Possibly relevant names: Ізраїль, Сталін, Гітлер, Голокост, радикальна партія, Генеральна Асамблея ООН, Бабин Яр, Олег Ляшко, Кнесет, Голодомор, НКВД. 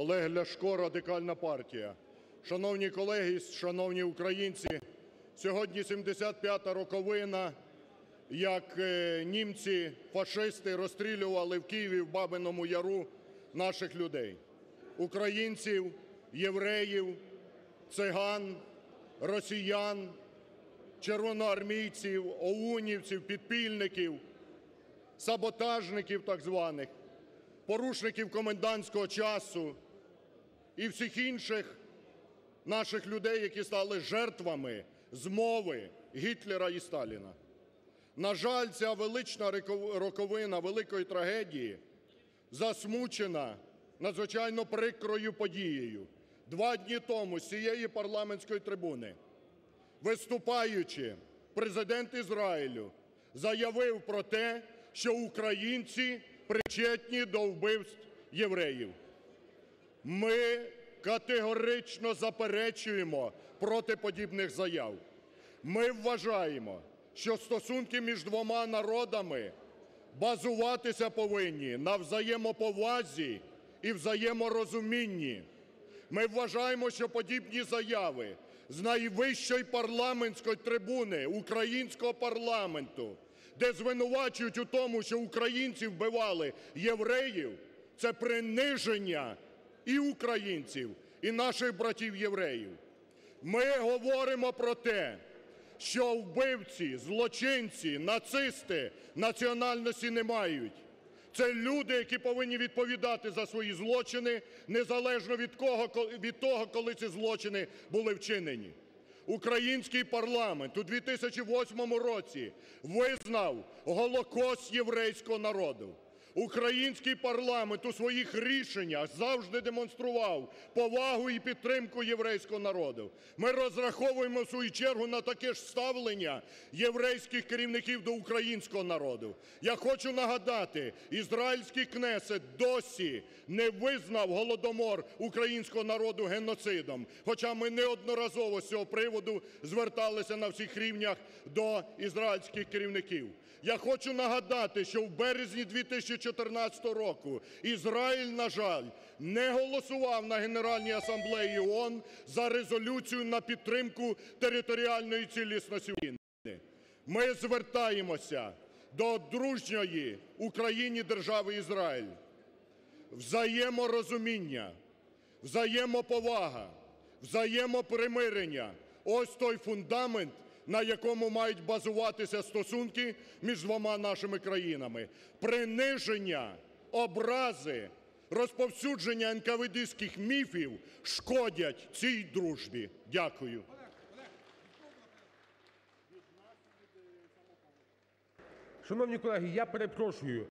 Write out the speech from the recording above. Олег Ляшко, Радикальна партія. Шановні колеги, шановні українці, сьогодні 75-та роковина, як німці, фашисти розстрілювали в Києві, в Бабиному Яру наших людей. Українців, євреїв, циган, росіян, червоноармійців, оунівців, підпільників, саботажників так званих, порушників комендантського часу і всіх інших наших людей, які стали жертвами змови Гітлера і Сталіна. На жаль, ця велична роковина великої трагедії засмучена надзвичайно прикрою подією. 2 дні тому з цієї парламентської трибуни, виступаючи, президент Ізраїлю заявив про те, що українці причетні до вбивств євреїв. Ми категорично заперечуємо проти подібних заяв. Ми вважаємо, що стосунки між двома народами базуватися повинні на взаємоповазі і взаєморозумінні. Ми вважаємо, що подібні заяви з найвищої парламентської трибуни українського парламенту, де звинувачують у тому, що українці вбивали євреїв, це приниження і українців, і наших братів-євреїв. Ми говоримо про те, що вбивці, злочинці, нацисти національності не мають. Це люди, які повинні відповідати за свої злочини, незалежно від того, коли ці злочини були вчинені. Український парламент у 2008 році визнав Голокост єврейського народу. Український парламент у своїх рішеннях завжди демонстрував повагу і підтримку єврейського народу. Ми розраховуємо, в свою чергу, на таке ж ставлення єврейських керівників до українського народу. Я хочу нагадати, ізраїльський Кнесет досі не визнав Голодомор українського народу геноцидом, хоча ми неодноразово з цього приводу зверталися на всіх рівнях до ізраїльських керівників. Я хочу нагадати, що в березні 2014 року Ізраїль, на жаль, не голосував на Генеральній Асамблеї ООН за резолюцію на підтримку територіальної цілісності України. Ми звертаємося до дружньої Україні держави Ізраїль. Взаєморозуміння, взаємоповага, взаємопримирення – ось той фундамент, на якому мають базуватися стосунки між двома нашими країнами. Приниження, образи, розповсюдження НКВДських міфів шкодять цій дружбі. Дякую. Шановні колеги, я перепрошую.